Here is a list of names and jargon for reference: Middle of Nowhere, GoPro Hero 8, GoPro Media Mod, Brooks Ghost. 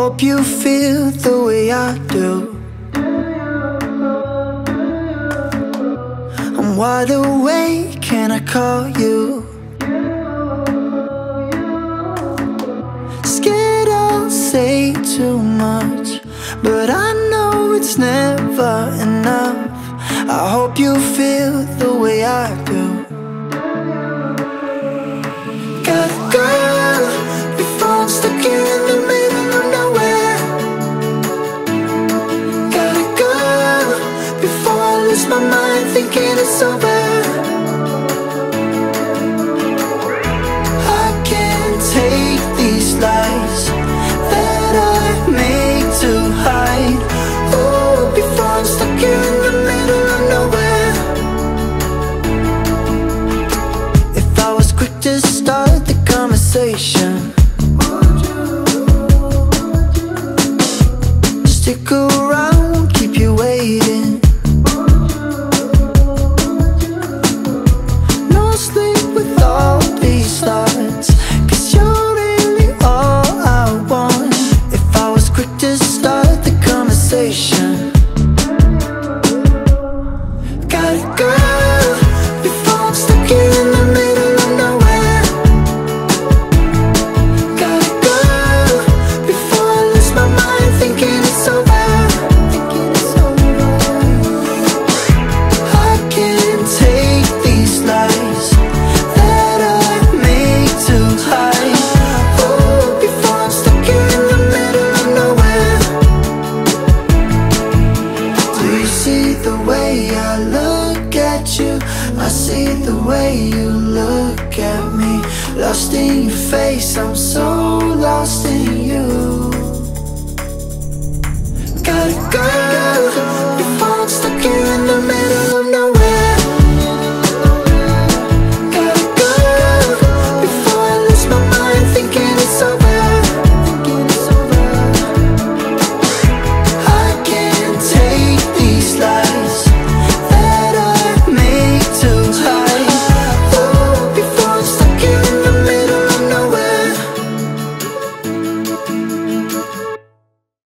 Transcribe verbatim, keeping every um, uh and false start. Hope you feel the way I do. I'm wide awake, can I call you? Scared I'll say too much, but I know it's never enough. I hope you feel the way I do. Got a girl, your phone's stuck in the middle of nowhere. Got a girl, before I lose my mind thinking it's over. I can't take these lies that I made to hide. Oh, your phone's stuck in the middle of nowhere. If I was quick to start the conversation, would you, would you? Stick around, won't keep you waiting. Would you, would you? No sleep with all these thoughts, cause you're really all I want. If I was quick to start the conversation. I see the way you look at me, lost in your face, I'm so lost in you.